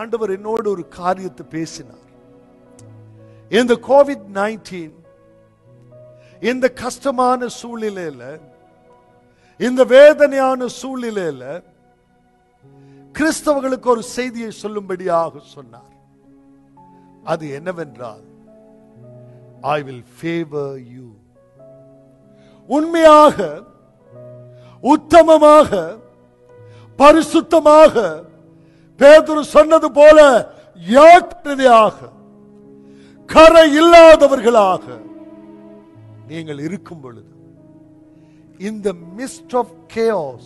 ஆண்டவர் என்னோடு ஒரு காரியத்தை பேசினார். In the COVID-19, in the கஷ்டமான சூழ்நிலையில, in the வேதனையான சூழ்நிலையில, கிறிஸ்தவர்களுக்கு ஒரு செய்தியை சொல்லும்படியாக சொன்னார். அது என்னவென்றால், I will favor you. உண்மையாக, உத்தமமாக, பரிசுத்தமாக, பேதுரு சொன்னது போல யாத்திரையாக, கரை இல்லாதவர்களாக நீங்கள் இருக்கும் பொழுது, in the midst of chaos,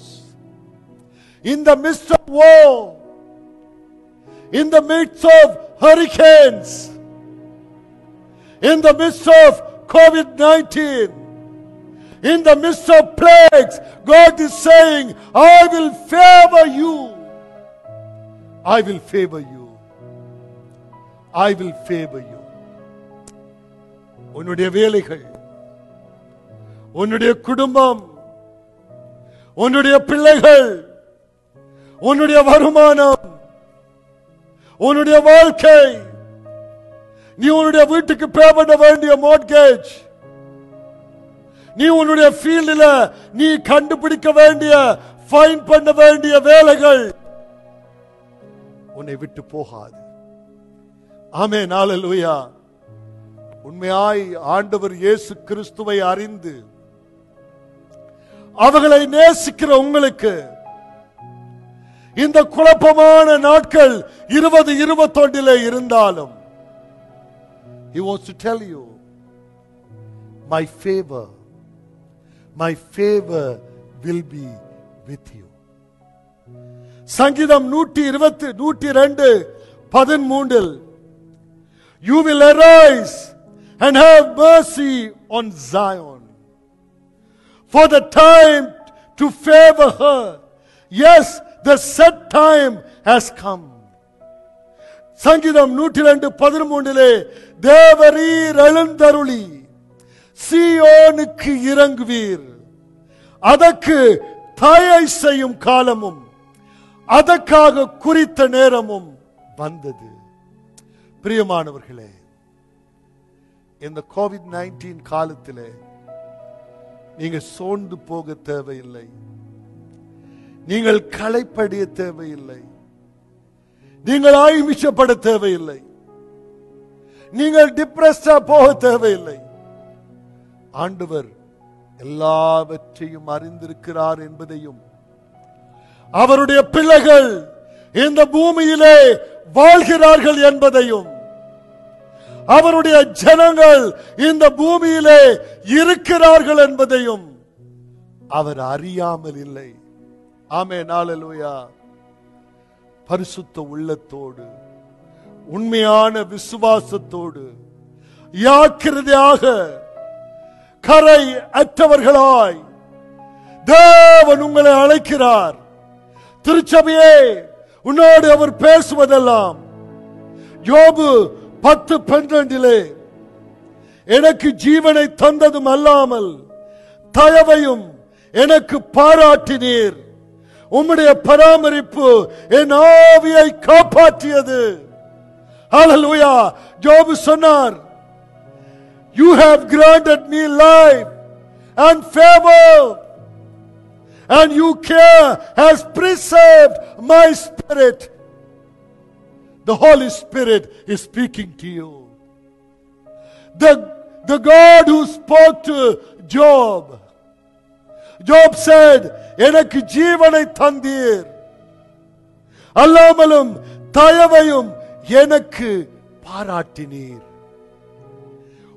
in the midst of war, in the midst of hurricanes, in the midst of COVID-19, in the midst of plagues, God is saying, I will favor you. I will favor you. I will favor you. உன்னுடைய வேலைகள், உன்னுடைய குடும்பம், உன்னுடைய பிள்ளைகள், உன்னுடைய வருமானம், உன்னுடைய வாழ்க்கை, நீ உன்னுடைய வீட்டுக்கு பே பண்ண வேண்டிய mortgage, நீ உன்னுடைய ஃபீல்டில் நீ கண்டுபிடிக்க வேண்டிய ஃபைண்ட் பண்ண வேண்டிய வேலைகள் உன்னை விட்டு போகாது. ஆமென், ஹல்லேலூயா. உண்மையாய் ஆண்டவர் இயேசு கிறிஸ்துவை அறிந்து அவர்களை நேசிக்கிற உங்களுக்கு இந்த குழப்பமான நாட்கள் 20-21 இருந்தாலும் He wants to tell you, my favor, my favor will be with you. சங்கீதம் 122:13 You will arise and have mercy on Zion, for the time to favor her. Yes, the set time has come. சங்கீதம் 102:13 தேவரீர் எழுந்தருளி சீயோனுக்கு இறங்குவீர், அதற்கு தயை செய்யும் காலமும் அதற்காக குறித்த நேரமும் வந்தது. பிரியமானவர்களே, இந்த COVID-19 காலத்திலே நீங்க சோர்ந்து போக தேவையில்லை, நீங்கள் களைப்படைய தேவையில்லை, நீங்கள் ஆயுமிச்சப்பட தேவையில்லை, நீங்கள் டிப்ரெஸ்டா போக தேவையில்லை. ஆண்டவர் எல்லாவற்றையும் அறிந்திருக்கிறார் என்பதையும் அவருடைய பிள்ளைகள் இந்த பூமியிலே வாழ்கிறார்கள் என்பதையும் அவருடைய ஜனங்கள் இந்த பூமியிலே இருக்கிறார்கள் என்பதையும் அவர் அறியாமல் இல்லை. ஆமென், ஹல்லேலூயா. பரிசுத்த உள்ளத்தோடு, உண்மையான விசுவாசத்தோடு, யாக்கிரதையாக, கரை அற்றவர்களாய் தேவன் உங்களை அழைக்கிறார். திருச்சபையே, உன்னோடு அவர் பேசுவதெல்லாம். யோபு 10:12 எனக்கு ஜீவனை தந்ததும் அல்லாமல் தயவையும் எனக்கு பாராட்டினீர், உம்முடைய பராமரிப்பு என் ஆவியை காப்பாற்றியது. ஹல்லேலூயா. யோபு சொன்னார், You have granted me life and favor, and your care has preserved my spirit. The Holy Spirit is speaking to you. The God who spoke to Job said, எனக்கு ஜீவனை தந்தீர், அல்லாமலும் தயவையும் எனக்கு பாராட்டினீர்,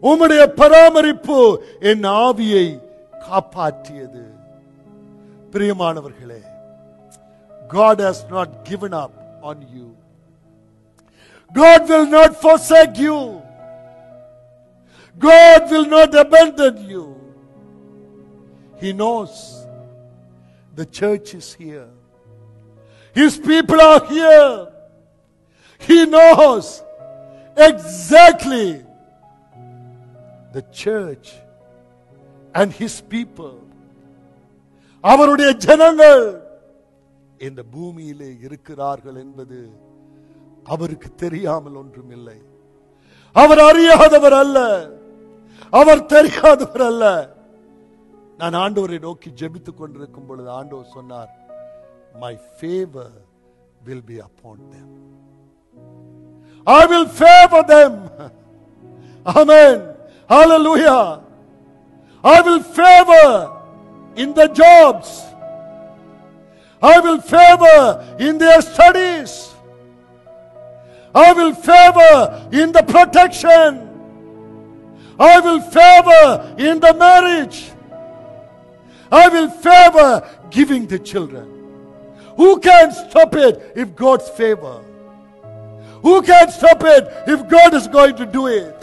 உம்முடைய பராமரிப்பு என் ஆவியை காப்பாற்றியது. பிரியமானவர்களே, God has not given up on you. God will not forsake you. God will not abandon you. He knows the church is here. His people are here. He knows exactly the church and his people. அவருடைய ஜனங்கள் இந்த பூமியிலே இருக்கிறார்கள் என்பது அவருக்கு தெரியாமல் ஒன்றும் இல்லை. அவர் அறியாதவர் அல்ல, அவர் தெரியாதவர் அல்ல. நான் ஆண்டவரை நோக்கி ஜெபித்துக் கொண்டிருக்கும் பொழுது ஆண்டவர் சொன்னார், My favor will be upon them. I will favor them. Amen. Hallelujah. I will favor in their jobs. I will favor in their studies. I will favor in the protection. I will favor in the marriage. I will favor giving the children. Who can stop it if God's favor? Who can stop it if God is going to do it?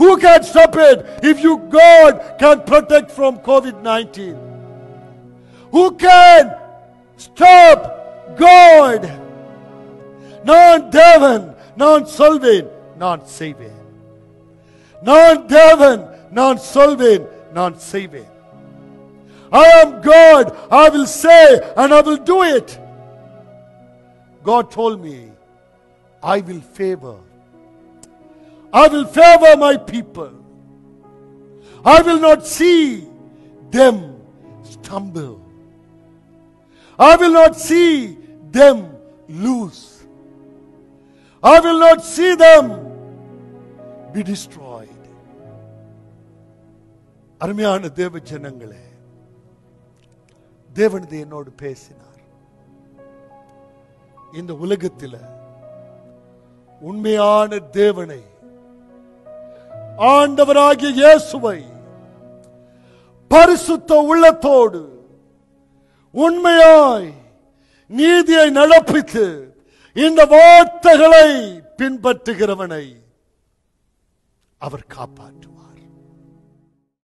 Who can stop it if you, God, can protect from COVID-19? Who can stop God? Non Devan, non Solvin, non Saving. Non Devan, non Solvin, non Saving. I am God, I will say and I will do it. God told me, I will favor. I will favor my people. I will not see them stumble. I will not see them lose. I will not see them be destroyed. அருமையான தேவ ஜனங்களே, தேவனது என்னோடு பேசினார். இந்த உலகத்தில் உண்மையான தேவனை, ஆண்டவராகிய இயேசுவை பரிசுத்த உள்ளத்தோடு உண்மையாய் நீதியை நடப்பித்து இந்த வார்த்தைகளை பின்பற்றுகிறவனை அவர் காப்பாற்றுவார்.